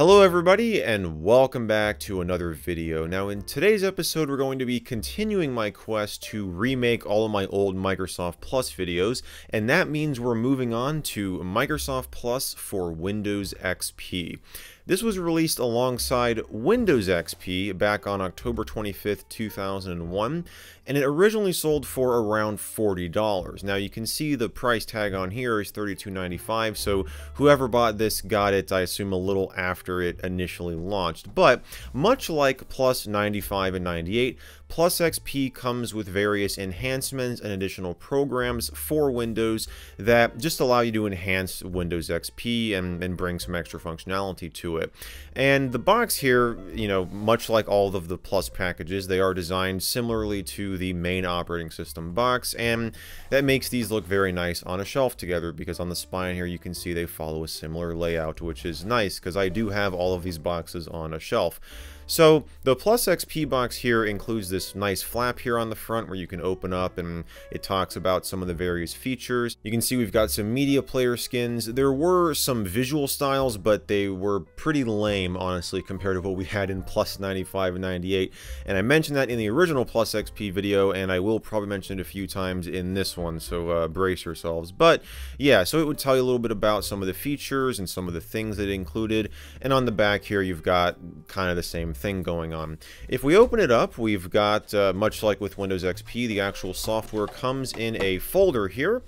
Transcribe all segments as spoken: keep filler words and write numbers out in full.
Hello everybody and welcome back to another video. Now in today's episode we're going to be continuing my quest to remake all of my old Microsoft Plus videos, and that means we're moving on to Microsoft Plus for Windows X P. This was released alongside Windows X P back on October twenty-fifth, two thousand one, and it originally sold for around forty dollars. Now you can see the price tag on here is thirty-two ninety-five, so whoever bought this got it, I assume, a little after it initially launched. But much like Plus ninety-five and ninety-eight, Plus X P comes with various enhancements and additional programs for Windows that just allow you to enhance Windows X P and, and bring some extra functionality to it. And the box here, you know, much like all of the Plus packages, they are designed similarly to the main operating system box, and that makes these look very nice on a shelf together, because on the spine here you can see they follow a similar layout, which is nice because I do have all of these boxes on a shelf. So the Plus X P box here includes this nice flap here on the front where you can open up and it talks about some of the various features. You can see we've got some media player skins. There were some visual styles, but they were pretty lame, honestly, compared to what we had in Plus ninety-five and ninety-eight. And I mentioned that in the original Plus X P video, and I will probably mention it a few times in this one, so uh, brace yourselves. But yeah, so it would tell you a little bit about some of the features and some of the things that it included. And on the back here, you've got kind of the same thing. thing going on. If we open it up, we've got, uh, much like with Windows X P, the actual software comes in a folder here,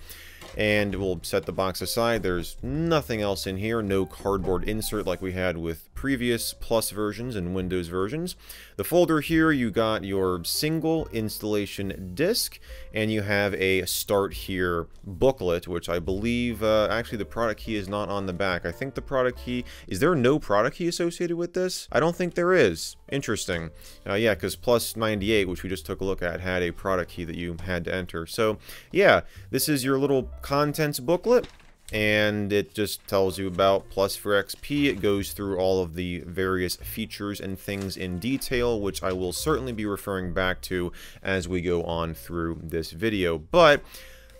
and we'll set the box aside. There's nothing else in here, no cardboard insert like we had with previous Plus versions and Windows versions. The folder here, you got your single installation disk, and you have a Start Here booklet, which I believe, uh, actually the product key is not on the back. I think the product key, is there no product key associated with this? I don't think there is. Interesting. Uh, yeah, because Plus ninety-eight, which we just took a look at, had a product key that you had to enter. So yeah, this is your little contents booklet, and it just tells you about Plus for X P. It goes through all of the various features and things in detail, which I will certainly be referring back to as we go on through this video. But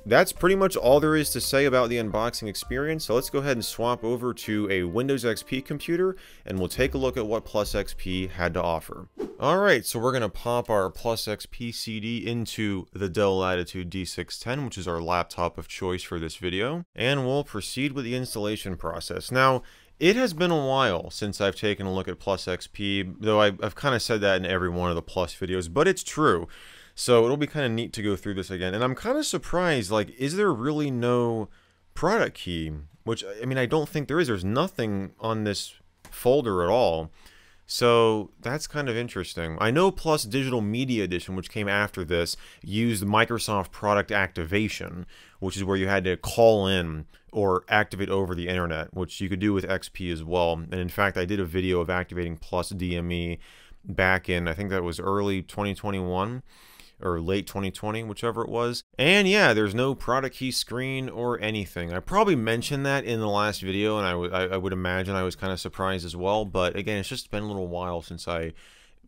that's pretty much all there is to say about the unboxing experience, so let's go ahead and swap over to a Windows X P computer, and we'll take a look at what Plus X P had to offer. Alright, so we're going to pop our Plus X P C D into the Dell Latitude D six ten, which is our laptop of choice for this video, and we'll proceed with the installation process. Now, it has been a while since I've taken a look at Plus X P, though I've, I've kind of said that in every one of the Plus videos, but it's true. So it'll be kind of neat to go through this again. And I'm kind of surprised, like, is there really no product key? Which, I mean, I don't think there is. There's nothing on this folder at all. So that's kind of interesting. I know Plus Digital Media Edition, which came after this, used Microsoft Product Activation, which is where you had to call in or activate over the internet, which you could do with X P as well. And in fact, I did a video of activating Plus D M E back in, I think that was early twenty twenty-one. Or late twenty twenty, whichever it was. And yeah, there's no product key screen or anything. I probably mentioned that in the last video, and I, w I would imagine I was kind of surprised as well, but again, it's just been a little while since I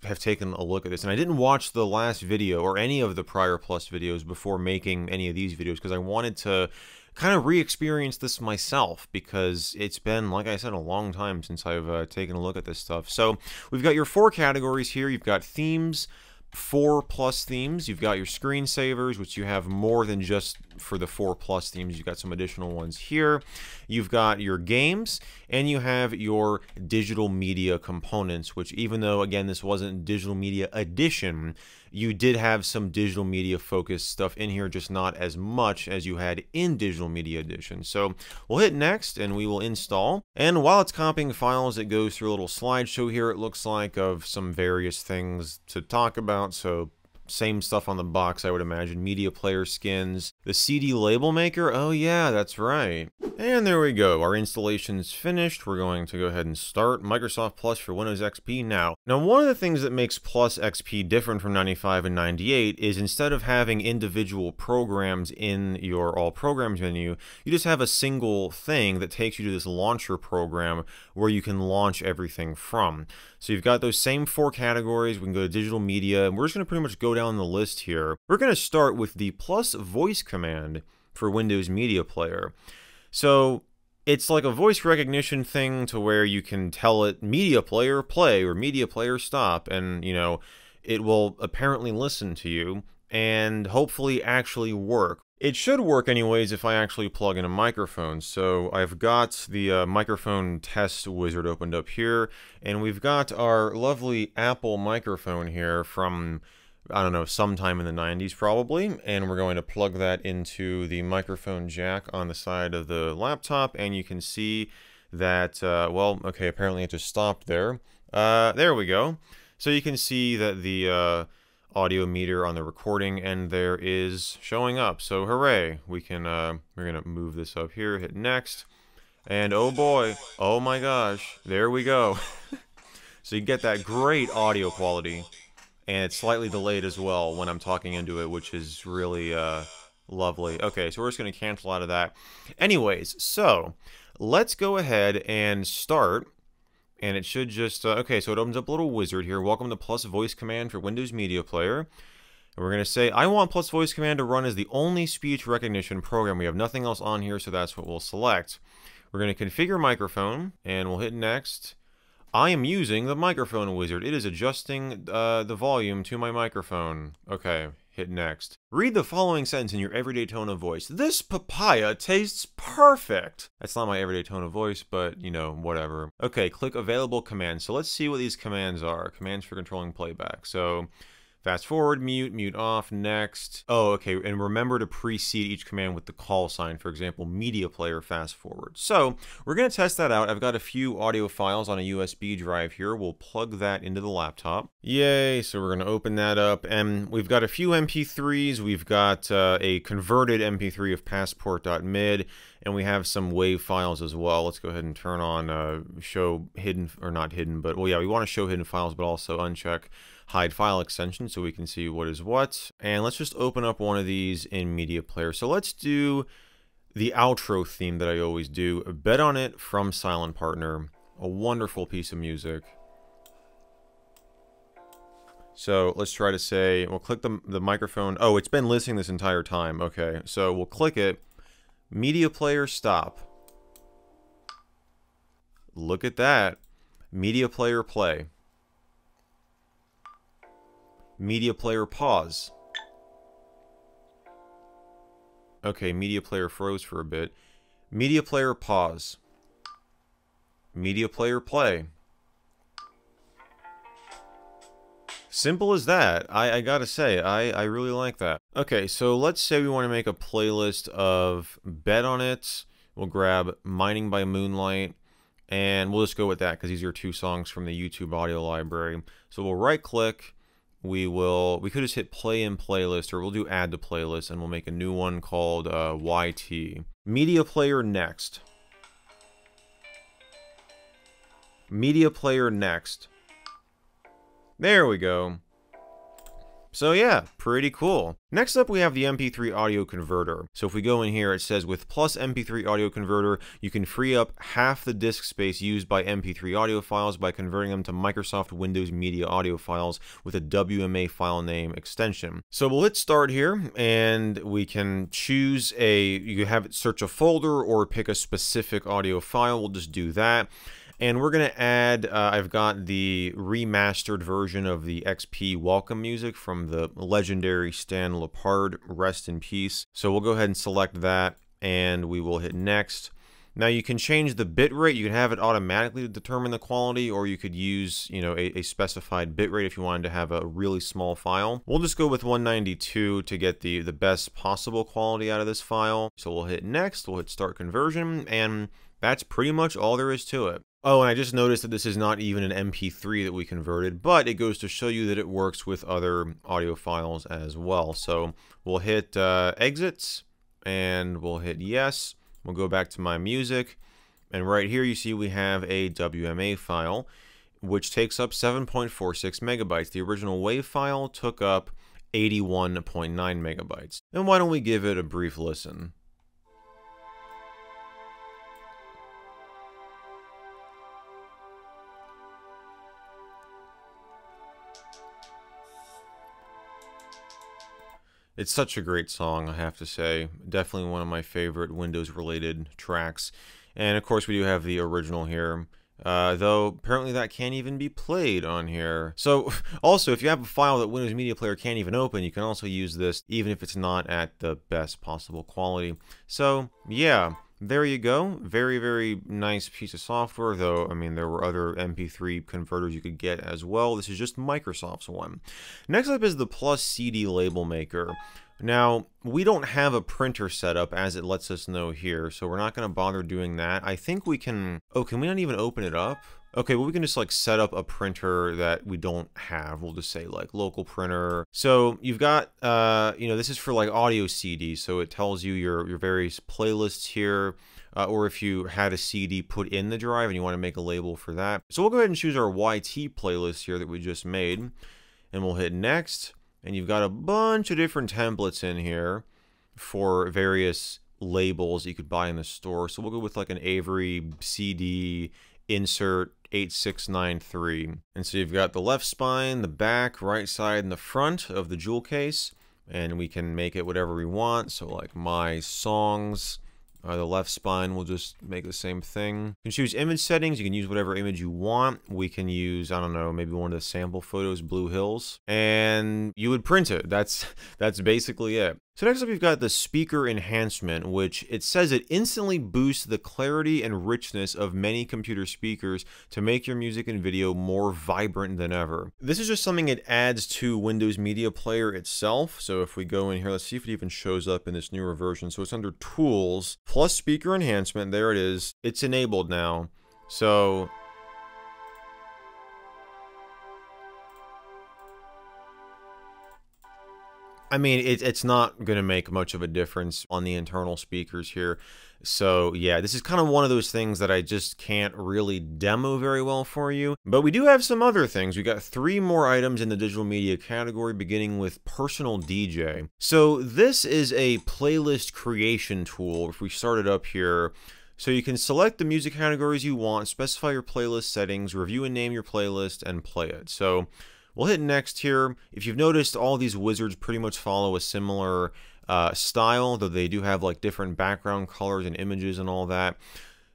have taken a look at this, and I didn't watch the last video or any of the prior Plus videos before making any of these videos, because I wanted to kind of re-experience this myself, because it's been, like I said, a long time since I've uh, taken a look at this stuff. So we've got your four categories here. You've got themes, four Plus themes, you've got your screensavers, which you have more than just for the four Plus themes. You've got some additional ones here. You've got your games, and you have your digital media components, which, even though, again, this wasn't Digital Media Edition, you did have some digital media focused stuff in here, just not as much as you had in Digital Media Edition. So we'll hit next and we will install. And while it's copying files, it goes through a little slideshow here, it looks like, of some various things to talk about. So same stuff on the box, I would imagine. Media player skins, the C D label maker. Oh yeah, that's right. And there we go. Our installation's finished. We're going to go ahead and start Microsoft Plus for Windows X P now. Now, one of the things that makes Plus X P different from ninety-five and ninety-eight is, instead of having individual programs in your All Programs menu, you just have a single thing that takes you to this launcher program where you can launch everything from. So you've got those same four categories. We can go to digital media, and we're just going to pretty much go down the list here. We're going to start with the Plus voice command for Windows Media Player. So It's like a voice recognition thing to where you can tell it media player play or media player stop, and, you know, it will apparently listen to you and hopefully actually work. It should work anyways if I actually plug in a microphone. So I've got the uh, microphone test wizard opened up here, and we've got our lovely Apple microphone here from, I don't know, sometime in the nineties probably, and we're going to plug that into the microphone jack on the side of the laptop, and you can see that, uh, well, okay, apparently it just stopped there. Uh, there we go. So you can see that the uh, audio meter on the recording end there is showing up, so hooray. We can, uh, we're gonna move this up here, hit next, and oh boy, oh my gosh, there we go. So you get that great audio quality. And it's slightly delayed as well when I'm talking into it, which is really uh, lovely. Okay, so we're just going to cancel out of that. Anyways, so let's go ahead and start. And it should just... Uh, okay, so it opens up a little wizard here. Welcome to Plus Voice Command for Windows Media Player. And we're going to say, I want Plus Voice Command to run as the only speech recognition program. We have nothing else on here, so that's what we'll select. We're going to configure microphone, and we'll hit next. I am using the microphone wizard. It is adjusting uh, the volume to my microphone. Okay, hit next. Read the following sentence in your everyday tone of voice. This papaya tastes perfect. That's not my everyday tone of voice, but, you know, whatever. Okay, click available commands. So let's see what these commands are. Commands for controlling playback. So fast forward, mute, mute off, next. Oh, okay, and remember to precede each command with the call sign. For example, media player fast forward. So we're gonna test that out. I've got a few audio files on a U S B drive here. We'll plug that into the laptop. Yay, so we're gonna open that up, and we've got a few M P threes. We've got uh, a converted M P three of passport.mid, and we have some WAV files as well. Let's go ahead and turn on uh, show hidden, or not hidden, but, well, yeah, we wanna show hidden files, but also uncheck hide file extension so we can see what is what. And let's just open up one of these in media player. So let's do the outro theme that I always do, Bet on It from Silent Partner, a wonderful piece of music. So let's try to say, we'll click the, the microphone. Oh, it's been listening this entire time. Okay, so we'll click it. Media player stop. Look at that. Media player play. Media player pause. Okay, media player froze for a bit. Media player pause. Media player play. Simple as that. I, I gotta say, I, I really like that. Okay, so let's say we want to make a playlist of Bet on It. We'll grab Mining by Moonlight, and we'll just go with that because these are two songs from the YouTube Audio Library. So we'll right-click. We will, we could just hit play in playlist, or we'll do add to playlist, and we'll make a new one called uh, Y T. Media player next. Media player next. There we go. So yeah, pretty cool. Next up, we have the M P three audio converter. So if we go in here, it says with Plus M P three audio converter, you can free up half the disk space used by M P three audio files by converting them to Microsoft Windows Media audio files with a W M A file name extension. So we'll hit start here, and we can choose a, you have it search a folder or pick a specific audio file. We'll just do that. And we're going to add, uh, I've got the remastered version of the X P welcome music from the legendary Stan Lepard, rest in peace. So we'll go ahead and select that, and we will hit next. Now you can change the bitrate. You can have it automatically determine the quality, or you could use, you know, a, a specified bitrate if you wanted to have a really small file. We'll just go with one ninety-two to get the, the best possible quality out of this file. So we'll hit next, we'll hit start conversion, and that's pretty much all there is to it. Oh, and I just noticed that this is not even an M P three that we converted, but it goes to show you that it works with other audio files as well. So we'll hit uh, exits, and we'll hit yes. We'll go back to my music, and right here you see we have a W M A file, which takes up seven point four six megabytes. The original WAV file took up eighty-one point nine megabytes. And why don't we give it a brief listen? It's such a great song, I have to say. Definitely one of my favorite Windows-related tracks. And of course we do have the original here. Uh, though apparently that can't even be played on here. So also, if you have a file that Windows Media Player can't even open, you can also use this even if it's not at the best possible quality. So yeah, there you go. Very, very nice piece of software, though. I mean, there were other M P three converters you could get as well. This is just Microsoft's one. Next up is the Plus C D Label Maker. Now, we don't have a printer set up as it lets us know here, so we're not going to bother doing that. I think we can... Oh, can we not even open it up? Okay, well, we can just, like, set up a printer that we don't have. We'll just say, like, local printer. So you've got, uh, you know, this is for, like, audio C Ds, so it tells you your, your various playlists here, uh, or if you had a C D put in the drive and you want to make a label for that. So we'll go ahead and choose our Y T playlist here that we just made, and we'll hit next. And you've got a bunch of different templates in here for various labels you could buy in the store. So we'll go with like an Avery C D insert eight six nine three. And so you've got the left spine, the back, right side, and the front of the jewel case. And we can make it whatever we want. So like my songs, uh, the left spine will just make the same thing. You can choose image settings. You can use whatever image you want. We can use, I don't know, maybe one of the sample photos, Blue Hills, and you would print it. That's that's basically it. So next up, you've got the speaker enhancement, which it says it instantly boosts the clarity and richness of many computer speakers to make your music and video more vibrant than ever. This is just something it adds to Windows Media Player itself. So if we go in here, let's see if it even shows up in this newer version. So it's under Tools, Plus Speaker Enhancement. There it is. It's enabled now. So... I mean, it, it's not going to make much of a difference on the internal speakers here. So yeah, this is kind of one of those things that I just can't really demo very well for you. But we do have some other things. We got three more items in the digital media category, beginning with Personal D J. So this is a playlist creation tool. If we start it up here, so you can select the music categories you want, specify your playlist settings, review and name your playlist, and play it. So we'll hit next here. If you've noticed, all these wizards pretty much follow a similar uh, style, though they do have like different background colors and images and all that.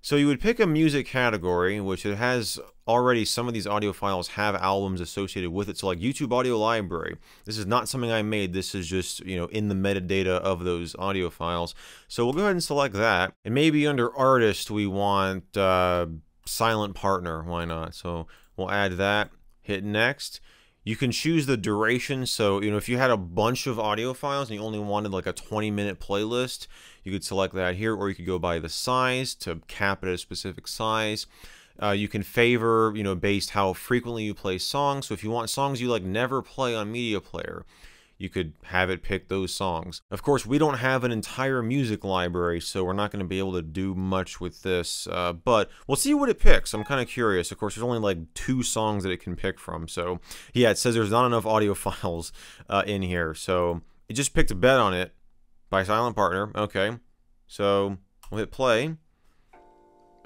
So you would pick a music category, which it has already, some of these audio files have albums associated with it. So like YouTube Audio Library, this is not something I made. This is just, you know, in the metadata of those audio files. So we'll go ahead and select that. And maybe under Artist, we want uh, Silent Partner. Why not? So we'll add that, hit next. You can choose the duration, so you know if you had a bunch of audio files and you only wanted like a twenty minute playlist, you could select that here, or you could go by the size to cap it at a specific size. Uh, you can favor, you know, based how frequently you play songs. So if you want songs you like never play on Media Player, you could have it pick those songs. Of course, we don't have an entire music library, so we're not going to be able to do much with this, uh, but we'll see what it picks. I'm kind of curious. Of course, there's only like two songs that it can pick from, so yeah, it says there's not enough audio files uh, in here, so it just picked a bet on it by Silent Partner. Okay, so we'll hit play.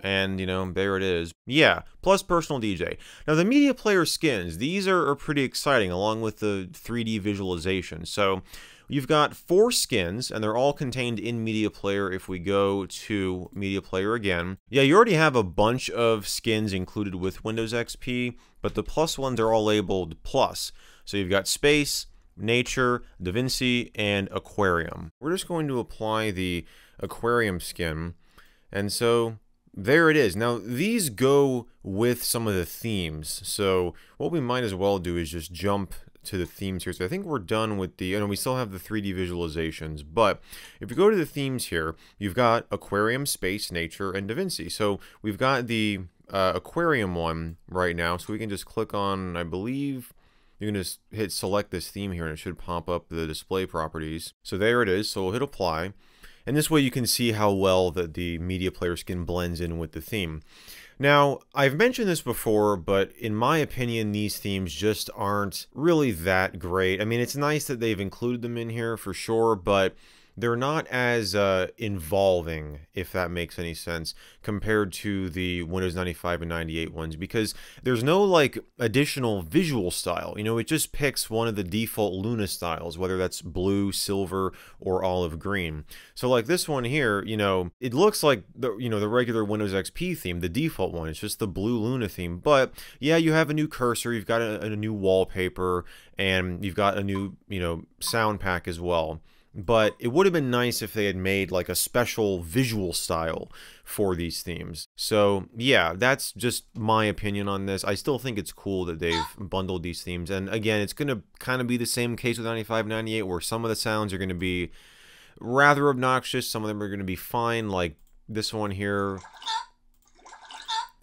And, you know, there it is. Yeah, Plus Personal D J. Now, the Media Player skins, these are, are pretty exciting, along with the three D visualization. So, you've got four skins, and they're all contained in Media Player. If we go to Media Player again, yeah, you already have a bunch of skins included with Windows X P, but the Plus ones are all labeled Plus. So, you've got Space, Nature, Da Vinci, and Aquarium. We're just going to apply the Aquarium skin, and so... there it is. Now, these go with some of the themes, so what we might as well do is just jump to the themes here. So I think we're done with the, and we still have the three D visualizations, but if you go to the themes here, you've got Aquarium, Space, Nature, and Da Vinci. So we've got the uh, Aquarium one right now, so we can just click on, I believe, you can just hit select this theme here, and it should pop up the display properties. So there it is, so we'll hit apply. And this way you can see how well that the Media Player skin blends in with the theme. Now, I've mentioned this before, but in my opinion, these themes just aren't really that great. I mean, it's nice that they've included them in here for sure, but they're not as uh, involving, if that makes any sense, compared to the Windows ninety-five and ninety-eight ones, because there's no like additional visual style. You know, it just picks one of the default Luna styles, whether that's blue, silver, or olive green. So like this one here, you know, it looks like the, you know, the regular Windows X P theme, the default one. It's just the blue Luna theme. But yeah, you have a new cursor, you've got a, a new wallpaper, and you've got a new, you know, sound pack as well. But it would have been nice if they had made like a special visual style for these themes. So yeah, that's just my opinion on this. I still think it's cool that they've bundled these themes. And again, it's going to kind of be the same case with ninety-five, ninety-eight, where some of the sounds are going to be rather obnoxious. Some of them are going to be fine, like this one here.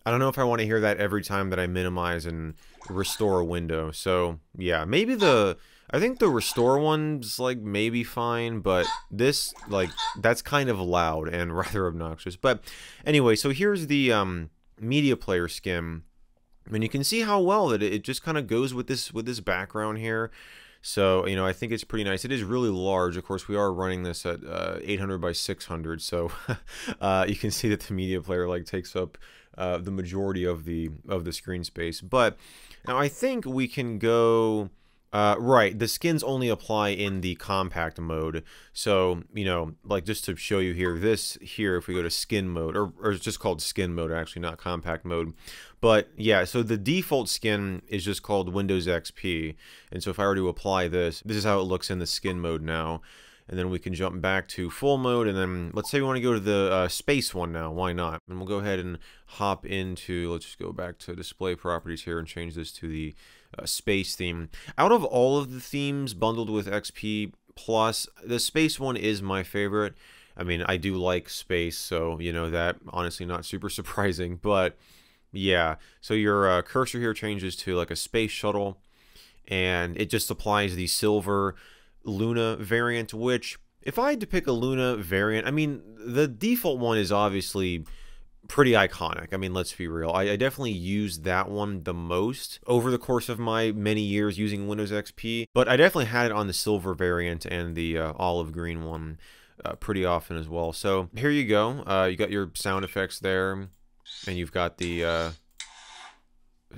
I don't know if I want to hear that every time that I minimize and restore a window. So yeah, maybe the... I think the restore one's like maybe fine, but this, like, that's kind of loud and rather obnoxious. But anyway, so here's the um, media player skim, and you can see how well that it just kind of goes with this with this background here. So, you know, I think it's pretty nice. It is really large. Of course, we are running this at uh, eight hundred by six hundred, so uh, you can see that the media player like takes up uh, the majority of the of the screen space. But now I think we can go. Uh, right, the skins only apply in the compact mode, so, you know, like just to show you here, this here, if we go to skin mode, or, or it's just called skin mode, actually, not compact mode, but yeah, so the default skin is just called Windows X P, and so if I were to apply this, this is how it looks in the skin mode now, and then we can jump back to full mode, and then let's say we want to go to the uh, space one now, why not? And we'll go ahead and hop into, let's just go back to display properties here and change this to the Uh, space theme. Out of all of the themes bundled with X P Plus, the space one is my favorite. I mean, I do like space, so, you know, that honestly not super surprising, but yeah. So your uh, cursor here changes to like a space shuttle, and it just applies the silver Luna variant, which if I had to pick a Luna variant, I mean, the default one is obviously pretty iconic. I mean, let's be real. I, I definitely used that one the most over the course of my many years using Windows X P, but I definitely had it on the silver variant and the uh, olive green one uh, pretty often as well. So here you go. Uh, you got your sound effects there, and you've got the uh,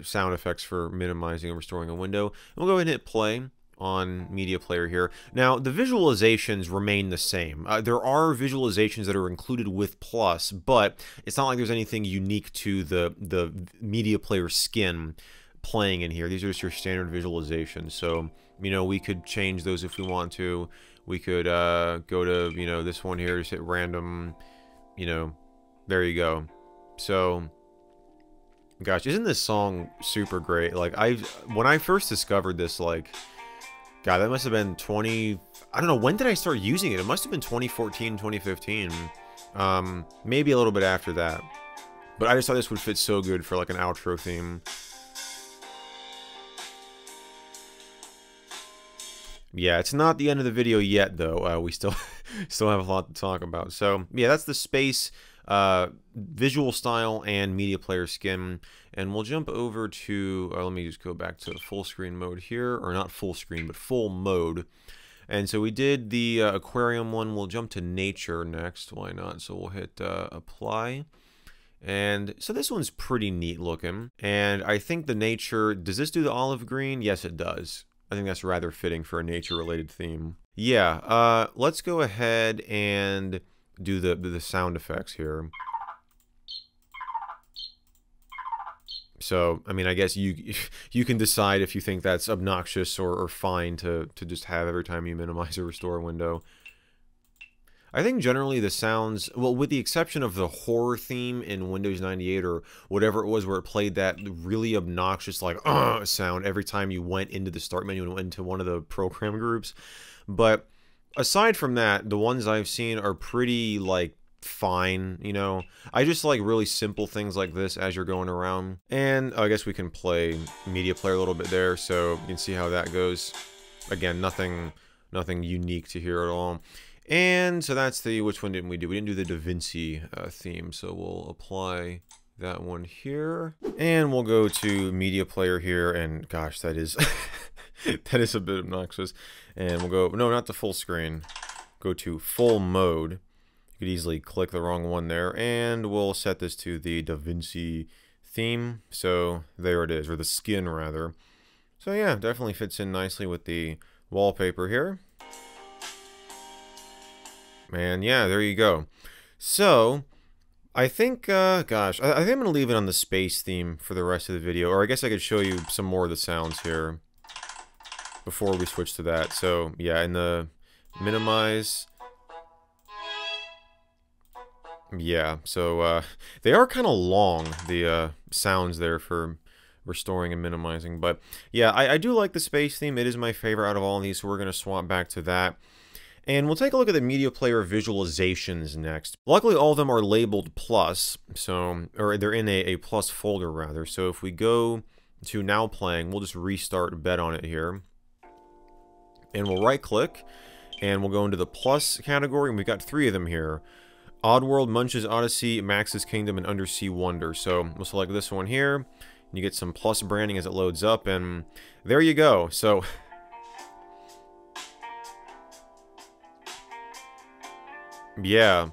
sound effects for minimizing and restoring a window. And we'll go ahead and hit play on media player here. Now, the visualizations remain the same. Uh, there are visualizations that are included with Plus, but it's not like there's anything unique to the, the media player skin playing in here. These are just your standard visualizations. So, you know, we could change those if we want to. We could uh, go to, you know, this one here, just hit random, you know, there you go. So, gosh, isn't this song super great? Like, I when I first discovered this, like, God, that must have been twenty... I don't know, when did I start using it? It must have been twenty fourteen, twenty fifteen. Um, maybe a little bit after that. But I just thought this would fit so good for like an outro theme. Yeah, it's not the end of the video yet, though. Uh, we still, still have a lot to talk about. So, yeah, that's the space, uh, visual style, and media player skin. And we'll jump over to, uh, let me just go back to full screen mode here, or not full screen, but full mode. And so we did the uh, aquarium one. We'll jump to nature next. Why not? So we'll hit uh, apply. And so this one's pretty neat looking. And I think the nature, does this do the olive green? Yes, it does. I think that's rather fitting for a nature-related theme. Yeah, uh, let's go ahead and do the, the sound effects here. So, I mean, I guess you you can decide if you think that's obnoxious or, or fine to, to just have every time you minimize or restore a window. I think generally the sounds, well, with the exception of the horror theme in Windows ninety-eight or whatever it was where it played that really obnoxious, like, uh, sound every time you went into the start menu and went into one of the program groups. But aside from that, the ones I've seen are pretty, like, fine, you know? I just like really simple things like this as you're going around. And oh, I guess we can play media player a little bit there, so you can see how that goes. Again, nothing, nothing unique to here at all. And so that's the, which one didn't we do? We didn't do the Da Vinci uh, theme, so we'll apply that one here. And we'll go to media player here, and gosh, that is, that is a bit obnoxious. And we'll go, no, not the full screen. go to full mode. You could easily click the wrong one there, and we'll set this to the Da Vinci theme. So there it is, or the skin rather. So yeah, definitely fits in nicely with the wallpaper here. And yeah, there you go. So I think, uh, gosh, I, I think I'm going to leave it on the space theme for the rest of the video. Or I guess I could show you some more of the sounds here before we switch to that. So yeah, in the minimize. Yeah, so uh, they are kind of long, the uh, sounds there for restoring and minimizing. But yeah, I, I do like the space theme. It is my favorite out of all of these, so we're going to swap back to that. And we'll take a look at the media player visualizations next. Luckily, all of them are labeled Plus, so, or they're in a, a Plus folder rather. So if we go to Now Playing, we'll just restart Bet on it here. And we'll right click, and we'll go into the Plus category, and we've got three of them here. Oddworld, Munch's Odyssey, Max's Kingdom, and Undersea Wonder. So we'll select this one here, and you get some Plus branding as it loads up, and there you go. So yeah.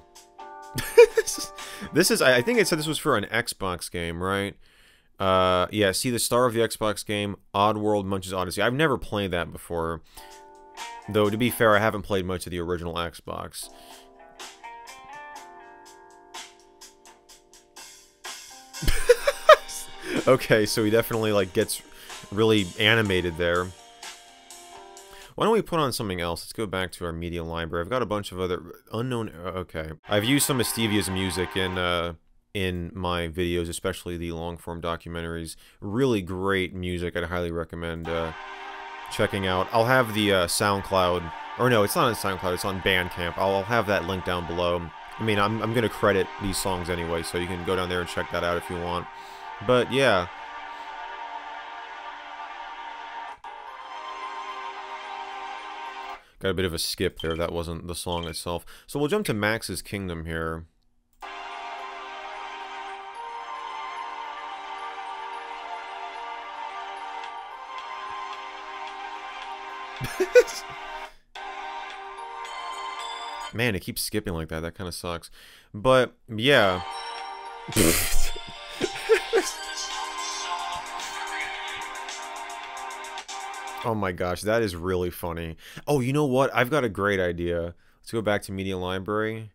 This is, I think it said this was for an Xbox game, right? Uh, yeah, see the star of the Xbox game, Oddworld Munch's Odyssey. I've never played that before. Though, to be fair, I haven't played much of the original Xbox. Okay, so he definitely, like, gets really animated there. Why don't we put on something else? Let's go back to our media library. I've got a bunch of other unknown. Okay, I've used some of Stevie's music in uh, in my videos, especially the long form documentaries. Really great music. I'd highly recommend uh, checking out. I'll have the uh, SoundCloud, or no, it's not on SoundCloud. It's on Bandcamp. I'll, I'll have that link down below. I mean, I'm I'm gonna credit these songs anyway, so you can go down there and check that out if you want. But yeah. Got a bit of a skip there. That wasn't the song itself. So we'll jump to Max's Kingdom here. Man, it keeps skipping like that. That kind of sucks. But yeah. Oh my gosh, that is really funny. Oh, you know what? I've got a great idea. Let's go back to Media Library.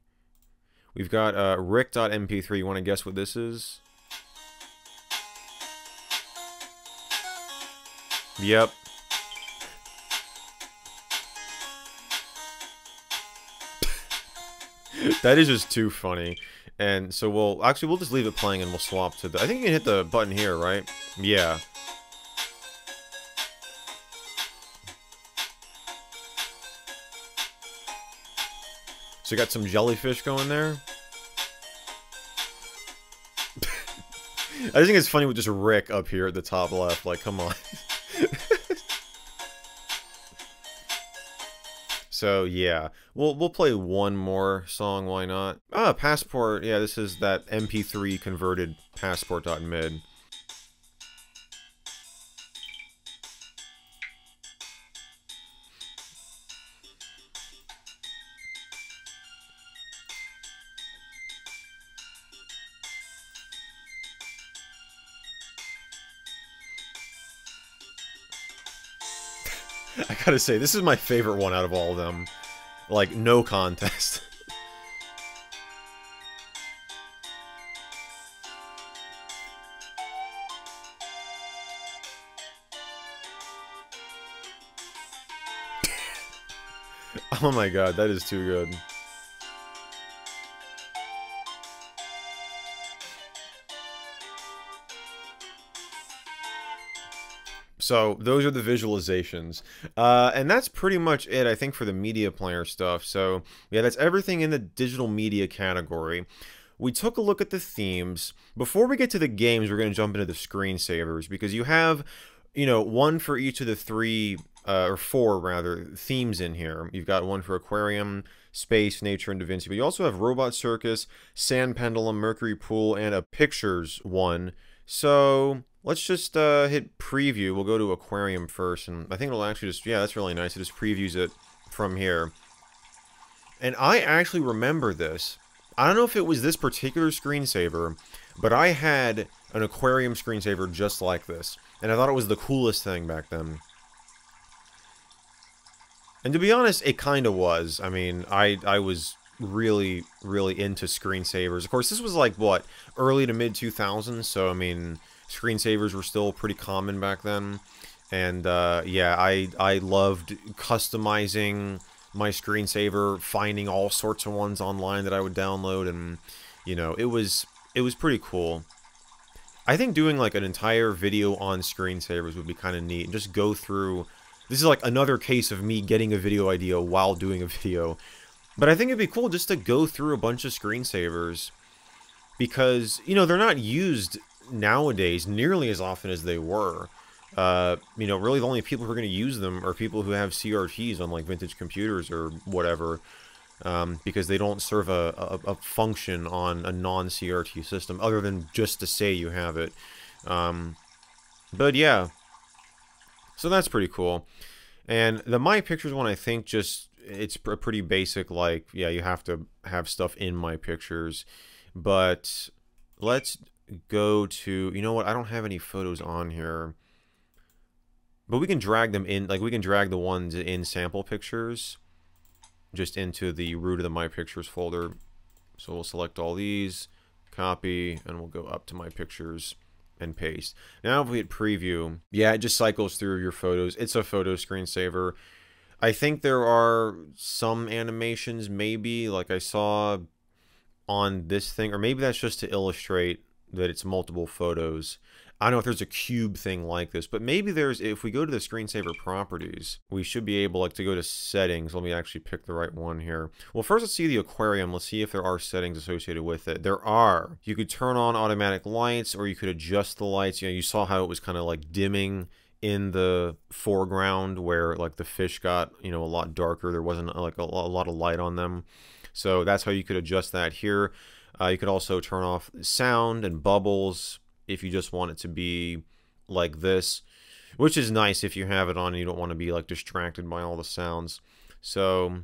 We've got uh, rick dot m p three. You want to guess what this is? Yep. That is just too funny. And so we'll... Actually, we'll just leave it playing and we'll swap to the... I think you can hit the button here, right? Yeah. So you got some jellyfish going there. I just think it's funny with just Rick up here at the top left. Like, come on. So yeah, we'll we'll play one more song. Why not? Ah, Passport. Yeah, this is that M P three converted passport.mid. I gotta say, this is my favorite one out of all of them. Like, no contest. Oh my god, that is too good. So those are the visualizations, uh, and that's pretty much it, I think, for the media player stuff. So yeah, that's everything in the digital media category. We took a look at the themes. Before we get to the games, we're going to jump into the screensavers, because you have, you know, one for each of the three, uh, or four rather, themes in here. You've got one for aquarium, space, nature, and Da Vinci, but you also have robot circus, sand pendulum, mercury pool, and a pictures one. So let's just uh, hit preview. We'll go to aquarium first, and I think it'll actually just, yeah, that's really nice. It just previews it from here. And I actually remember this. I don't know if it was this particular screensaver, but I had an aquarium screensaver just like this. And I thought it was the coolest thing back then. And to be honest, it kind of was. I mean, I, I was really, really into screensavers. Of course, this was like, what, early to mid two thousands? So, I mean, screensavers were still pretty common back then. And, uh, yeah, I, I loved customizing my screensaver, finding all sorts of ones online that I would download, and, you know, it was, it was pretty cool. I think doing, like, an entire video on screensavers would be kind of neat, and just go through... This is, like, another case of me getting a video idea while doing a video. But I think it'd be cool just to go through a bunch of screensavers, because, you know, they're not used nowadays nearly as often as they were. Uh, you know, really the only people who are going to use them are people who have C R Ts on, like, vintage computers or whatever, um, because they don't serve a, a, a function on a non-C R T system, other than just to say you have it. Um, but, yeah. So that's pretty cool. And the My Pictures one, I think, just, it's a pretty basic, like, yeah, you have to have stuff in My Pictures. But let's go to, you know what, I don't have any photos on here. But we can drag them in, like, we can drag the ones in sample pictures just into the root of the My Pictures folder. So we'll select all these, copy, and we'll go up to My Pictures and paste. Now if we hit preview, yeah, it just cycles through your photos. It's a photo screensaver. I think there are some animations, maybe, like I saw on this thing, or maybe that's just to illustrate that it's multiple photos. I don't know if there's a cube thing like this, but maybe there's, if we go to the screensaver properties, we should be able, like, to go to settings. Let me actually pick the right one here. Well, first let's see the aquarium. Let's see if there are settings associated with it. There are. You could turn on automatic lights, or you could adjust the lights. You know, you saw how it was kind of like dimming in the foreground where, like, the fish got, you know, a lot darker. There wasn't, like, a lot of light on them. So that's how you could adjust that here. Uh, you could also turn off sound and bubbles if you just want it to be like this, which is nice if you have it on and you don't want to be, like, distracted by all the sounds. So,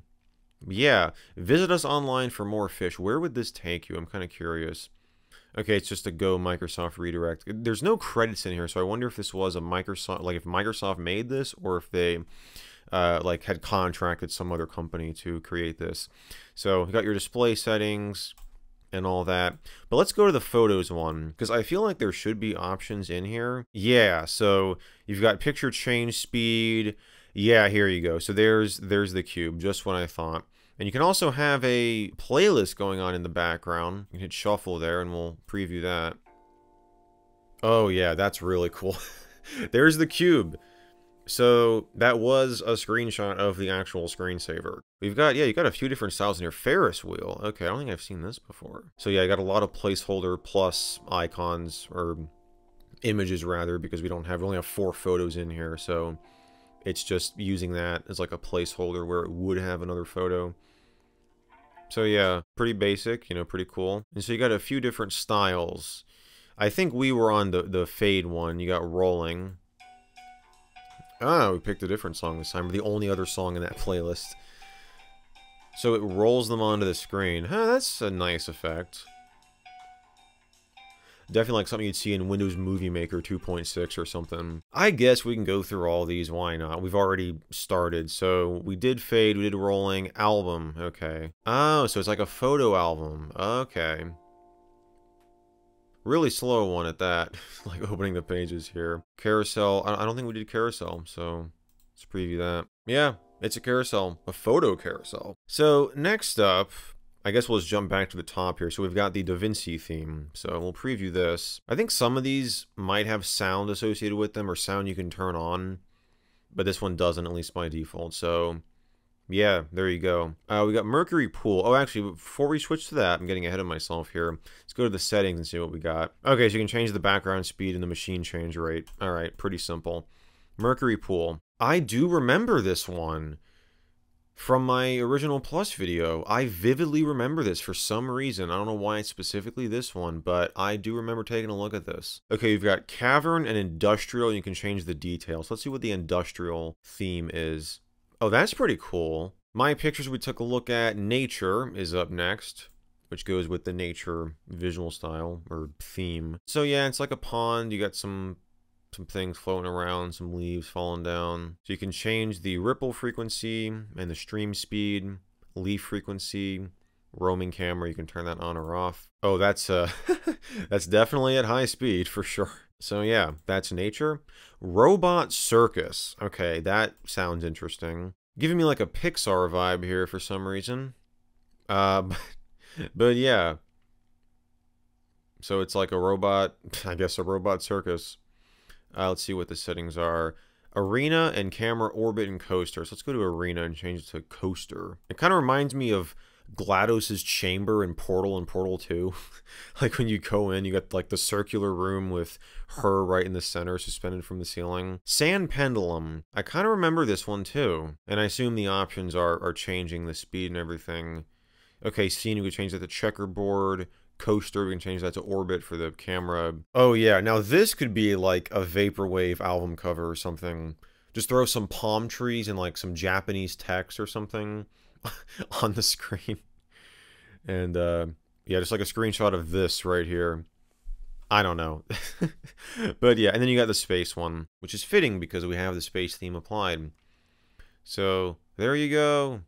yeah. Visit us online for more fish. Where would this take you? I'm kind of curious. Okay, it's just a Go Microsoft redirect. There's no credits in here, so I wonder if this was a Microsoft, like, if Microsoft made this, or if they, uh, like, had contracted some other company to create this. So, you got your display settings and all that. But let's go to the photos one, because I feel like there should be options in here. Yeah, so you've got picture change speed. Yeah, here you go. So there's there's the cube, just what I thought. And you can also have a playlist going on in the background. You can hit shuffle there and we'll preview that. Oh yeah, that's really cool. There's the cube. So that was a screenshot of the actual screensaver. We've got, yeah, you got a few different styles in your Ferris wheel. Okay, I don't think I've seen this before. So yeah, I got a lot of placeholder plus icons, or images rather, because we don't have, we only have four photos in here. So it's just using that as, like, a placeholder where it would have another photo. So yeah, pretty basic, you know, pretty cool. And so you got a few different styles. I think we were on the, the fade one. You got rolling. Ah, we picked a different song this time, the only other song in that playlist. So it rolls them onto the screen. Huh, that's a nice effect. Definitely like something you'd see in Windows Movie Maker two point six or something. I guess we can go through all these, why not? We've already started, so we did fade, we did rolling, album, okay. Oh, so it's like a photo album, okay. Really slow one at that, like opening the pages here. Carousel, I don't think we did carousel, so let's preview that. Yeah, it's a carousel, a photo carousel. So next up, I guess we'll just jump back to the top here. So we've got the Da Vinci theme, so we'll preview this. I think some of these might have sound associated with them, or sound you can turn on, but this one doesn't, at least by default, so yeah, there you go. Uh, we got Mercury Pool. Oh, actually, before we switch to that, I'm getting ahead of myself here. Let's go to the settings and see what we got. Okay, so you can change the background speed and the machine change rate. All right, pretty simple. Mercury Pool. I do remember this one from my original Plus video. I vividly remember this for some reason. I don't know why it's specifically this one, but I do remember taking a look at this. Okay, you've got Cavern and Industrial. You can change the details. Let's see what the Industrial theme is. Oh, that's pretty cool. My pictures we took a look at. Nature is up next, which goes with the nature visual style or theme. So yeah, it's like a pond. You got some some things floating around, some leaves falling down. So you can change the ripple frequency and the stream speed, leaf frequency, roaming camera. You can turn that on or off. Oh, that's uh, that's definitely at high speed for sure. So yeah, that's nature. Robot circus. Okay, that sounds interesting. Giving me like a Pixar vibe here for some reason. Uh, but, but yeah. So it's like a robot, I guess a robot circus. Uh, let's see what the settings are. Arena and camera orbit and coaster. So let's go to arena and change it to coaster. It kind of reminds me of GLaDOS's chamber in Portal and Portal two. Like when you go in, you got like the circular room with her right in the center, suspended from the ceiling. Sand pendulum. I kind of remember this one too. And I assume the options are, are changing the speed and everything. Okay, scene, we can change that to checkerboard. Coaster, we can change that to orbit for the camera. Oh yeah, now this could be like a vaporwave album cover or something. Just throw some palm trees and like some Japanese text or something on the screen. And uh, yeah, just like a screenshot of this right here. I don't know. But yeah, and then you got the space one, which is fitting because we have the space theme applied. So there you go.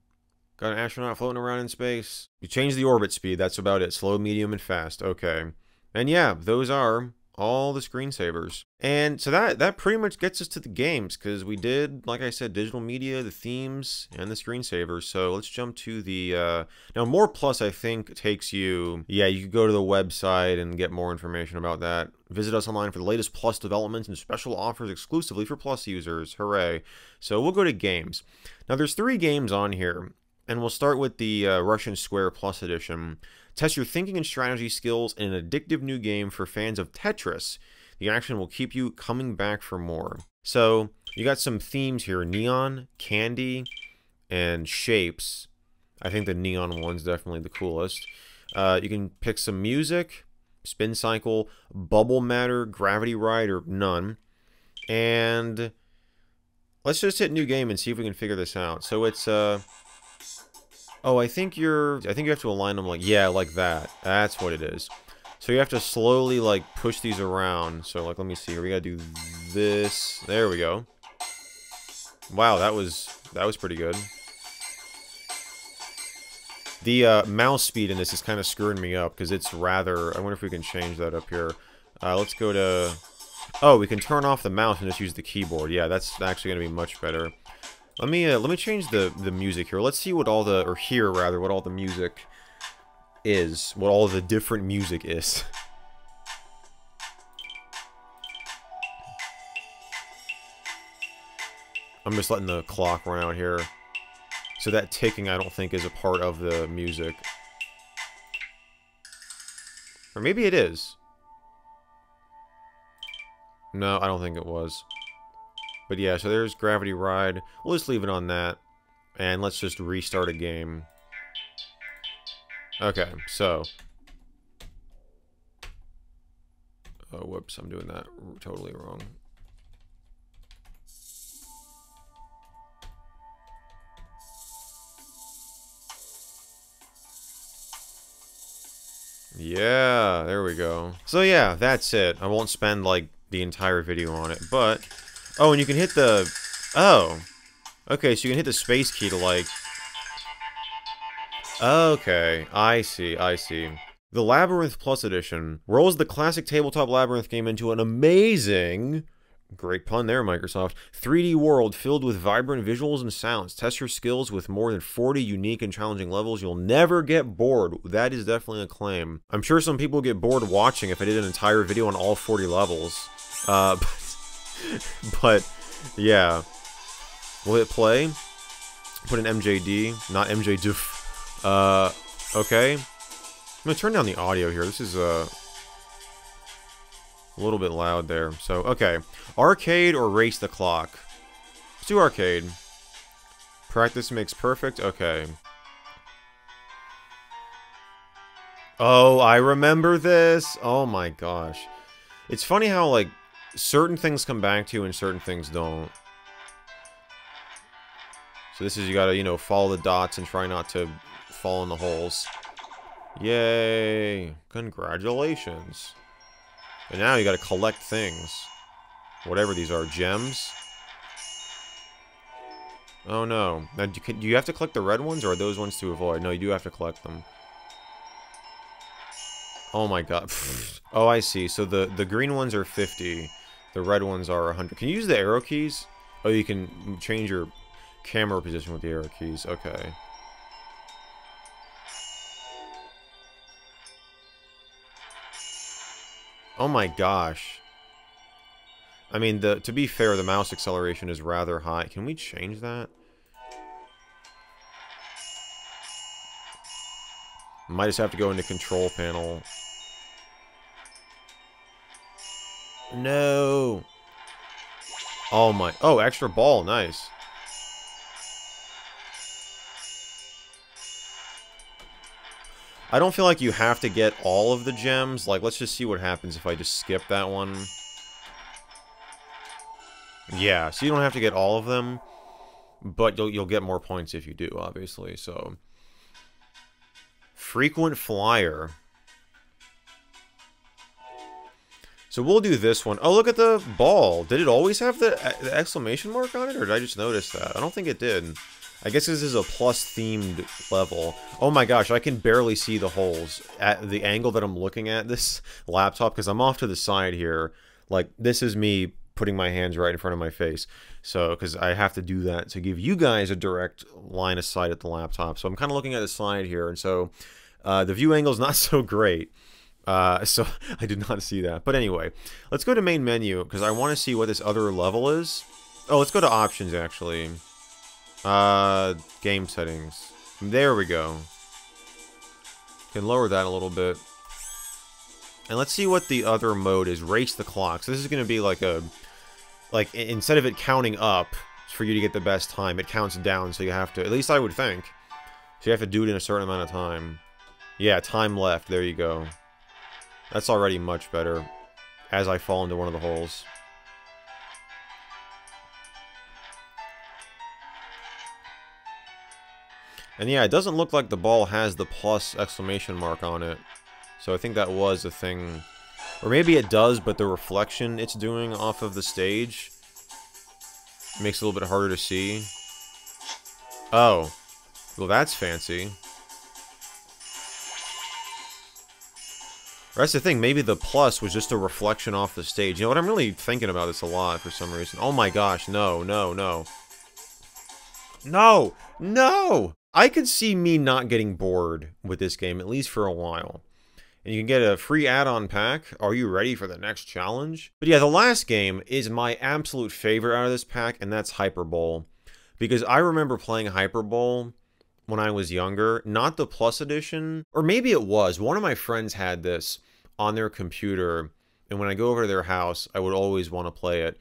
Got an astronaut floating around in space. You change the orbit speed, that's about it. Slow, medium, and fast. Okay. And yeah, those are all the screensavers. And so that, that pretty much gets us to the games, because we did, like I said, digital media, the themes, and the screensavers. So let's jump to the... Uh, now, More Plus, I think, takes you... Yeah, you can go to the website and get more information about that. Visit us online for the latest Plus developments and special offers exclusively for Plus users. Hooray. So we'll go to games. Now, there's three games on here. And we'll start with the uh, Russian Square Plus Edition. Test your thinking and strategy skills in an addictive new game for fans of Tetris. The action will keep you coming back for more. So, you got some themes here. Neon, candy, and shapes. I think the neon one's definitely the coolest. Uh, you can pick some music, spin cycle, bubble matter, gravity ride, or none. And let's just hit new game and see if we can figure this out. So it's... Uh, Oh, I think you're, I think you have to align them like, yeah, like that. That's what it is. So you have to slowly like push these around. So like, let me see here. We gotta do this. There we go. Wow, that was, that was pretty good. The uh, mouse speed in this is kind of screwing me up because it's rather, I wonder if we can change that up here. Uh, let's go to, oh, we can turn off the mouse and just use the keyboard. Yeah, that's actually gonna be much better. Let me uh, let me change the the music here. Let's see what all the or here rather what all the music is, what all the different music is. I'm just letting the clock run out here. So that ticking I don't think is a part of the music. Or maybe it is. No, I don't think it was. But yeah, so there's Gravity Ride. We'll just leave it on that. And let's just restart a game. Okay, so. Oh, whoops, I'm doing that totally wrong. Yeah, there we go. So yeah, that's it. I won't spend, like, the entire video on it, but... Oh, and you can hit the... Oh. Okay, so you can hit the space key to, like... Okay, I see, I see. The Labyrinth Plus Edition rolls the classic tabletop Labyrinth game into an amazing... Great pun there, Microsoft. three D world filled with vibrant visuals and sounds. Test your skills with more than forty unique and challenging levels. You'll never get bored. That is definitely a claim. I'm sure some people get bored watching if I did an entire video on all forty levels. Uh, but... But, yeah. Will it play? Put an M J D, not M J D F. Uh, okay. I'm gonna turn down the audio here. This is, uh, a little bit loud there. So, okay. Arcade or race the clock? Let's do arcade. Practice makes perfect? Okay. Oh, I remember this! Oh my gosh. It's funny how, like, certain things come back to you and certain things don't. So this is, you gotta, you know, follow the dots and try not to fall in the holes. Yay! Congratulations! And now you gotta collect things. Whatever these are, gems? Oh no. Now, do you, can, do you have to collect the red ones, or are those ones to avoid? No, you do have to collect them. Oh my god. Oh, I see. So the, the green ones are fifty. The red ones are one hundred. Can you use the arrow keys? Oh, you can change your camera position with the arrow keys. Okay. Oh my gosh. I mean, the to be fair, the mouse acceleration is rather high. Can we change that? Might just have to go into control panel. No. Oh my. Oh, extra ball. Nice. I don't feel like you have to get all of the gems. Like, let's just see what happens if I just skip that one. Yeah, so you don't have to get all of them, but you'll, you'll get more points if you do, obviously, so. Frequent flyer. So we'll do this one. Oh, look at the ball. Did it always have the, the exclamation mark on it, or did I just notice that? I don't think it did. I guess this is a Plus-themed level. Oh my gosh, I can barely see the holes at the angle that I'm looking at this laptop, because I'm off to the side here. Like, this is me putting my hands right in front of my face. So, because I have to do that to give you guys a direct line of sight at the laptop. So I'm kind of looking at the slide here, and so uh, the view angle is not so great. Uh, so I did not see that. But anyway, let's go to main menu, because I want to see what this other level is. Oh, let's go to options, actually. Uh, game settings. There we go. Can lower that a little bit. And let's see what the other mode is. Race the clock. So this is going to be like a... Like, instead of it counting up for you to get the best time, it counts down, so you have to... At least I would think. So you have to do it in a certain amount of time. Yeah, time left. There you go. That's already much better. As I fall into one of the holes. And yeah, it doesn't look like the ball has the plus exclamation mark on it. So I think that was a thing. Or maybe it does, but the reflection it's doing off of the stage makes it a little bit harder to see. Oh. Well, that's fancy. That's the thing. Maybe the plus was just a reflection off the stage. You know what? I'm really thinking about this a lot for some reason. Oh my gosh. No, no, no. No! No! I could see me not getting bored with this game, at least for a while. And you can get a free add-on pack. Are you ready for the next challenge? But yeah, the last game is my absolute favorite out of this pack, and that's Hyper Bowl. Because I remember playing Hyper Bowl when I was younger. Not the Plus Edition. Or maybe it was. One of my friends had this on their computer, and when I go over to their house, I would always want to play it.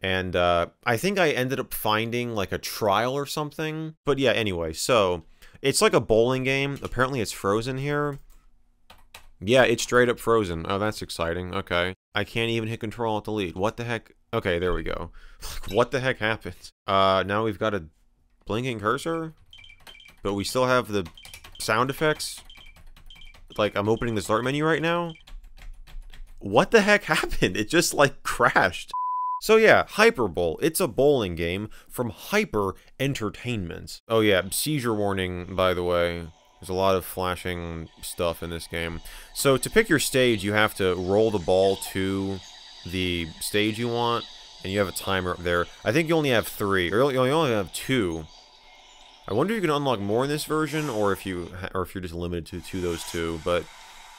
And uh, I think I ended up finding like a trial or something. But yeah, anyway, so it's like a bowling game. Apparently it's frozen here. Yeah, it's straight up frozen. Oh, that's exciting. Okay. I can't even hit control alt delete. What the heck? Okay, there we go. What the heck happened? Uh, now we've got a blinking cursor, but we still have the sound effects. Like, I'm opening the start menu right now. What the heck happened? It just like crashed. So yeah, Hyper Bowl. It's a bowling game from Hyper Entertainment. Oh yeah, seizure warning, by the way. There's a lot of flashing stuff in this game. So to pick your stage, you have to roll the ball to the stage you want, and you have a timer up there. I think you only have three, or you only have two. I wonder if you can unlock more in this version, or if you, or if you're just limited to, to those two, but...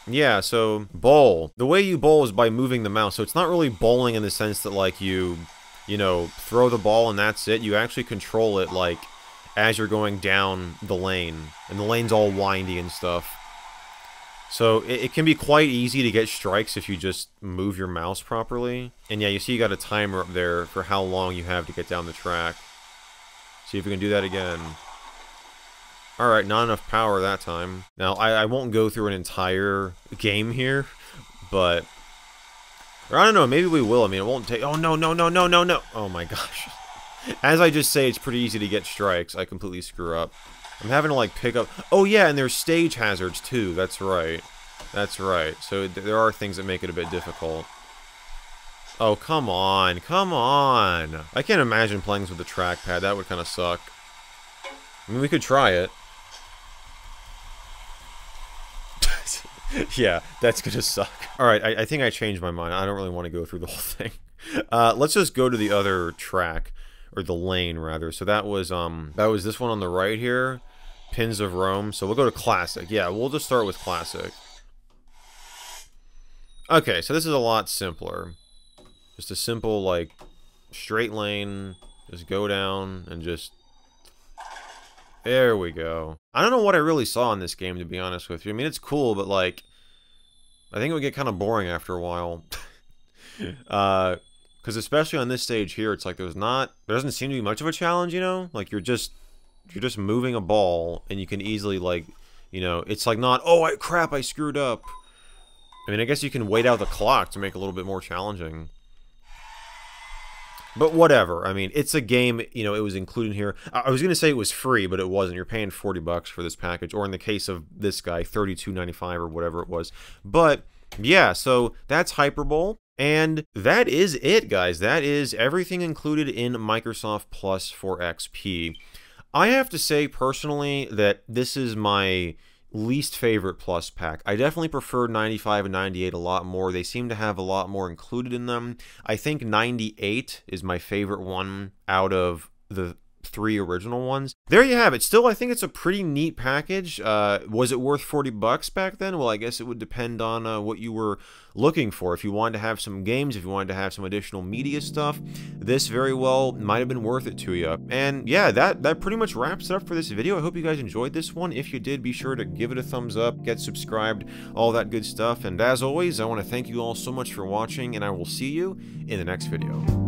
Yeah, so bowl. The way you bowl is by moving the mouse, so it's not really bowling in the sense that, like, you, you know, throw the ball and that's it. You actually control it, like, as you're going down the lane. And the lane's all windy and stuff. So it, it can be quite easy to get strikes if you just move your mouse properly. And yeah, you see you got a timer up there for how long you have to get down the track. See if we can do that again. Alright, not enough power that time. Now, I, I won't go through an entire game here, but... Or I don't know, maybe we will. I mean, it won't take... Oh, no, no, no, no, no, no! Oh my gosh. As I just say, it's pretty easy to get strikes. I completely screw up. I'm having to, like, pick up... Oh, yeah, and there's stage hazards, too. That's right. That's right. So th there are things that make it a bit difficult. Oh, come on. Come on. I can't imagine playing this with a trackpad. That would kind of suck. I mean, we could try it. Yeah, that's gonna suck. Alright, I, I think I changed my mind. I don't really want to go through the whole thing. Uh, let's just go to the other track. Or the lane, rather. So that was, um, that was this one on the right here. Pins of Rome. So we'll go to Classic. Yeah, we'll just start with Classic. Okay, so this is a lot simpler. Just a simple, like, straight lane. Just go down and just... There we go. I don't know what I really saw in this game, to be honest with you. I mean, it's cool, but, like, I think it would get kind of boring after a while. uh, because especially on this stage here, it's like there's not... There doesn't seem to be much of a challenge, you know? Like, you're just... You're just moving a ball, and you can easily, like... You know, it's like not, oh, I, crap, I screwed up. I mean, I guess you can wait out the clock to make it a little bit more challenging. But whatever, I mean, it's a game, you know, it was included here. I was going to say it was free, but it wasn't. You're paying forty bucks for this package, or in the case of this guy, thirty-two ninety-five or whatever it was. But, yeah, so that's Hyper Bowl. And that is it, guys. That is everything included in Microsoft Plus for X P. I have to say, personally, that this is my least favorite Plus pack. I definitely prefer ninety-five and ninety-eight a lot more. They seem to have a lot more included in them. I think ninety-eight is my favorite one out of the three original ones. There you have it. Still, I think it's a pretty neat package. Uh, was it worth forty bucks back then? Well, I guess it would depend on uh, what you were looking for. If you wanted to have some games, if you wanted to have some additional media stuff, this very well might have been worth it to you. And yeah, that, that pretty much wraps it up for this video. I hope you guys enjoyed this one. If you did, be sure to give it a thumbs up, get subscribed, all that good stuff. And as always, I want to thank you all so much for watching, and I will see you in the next video.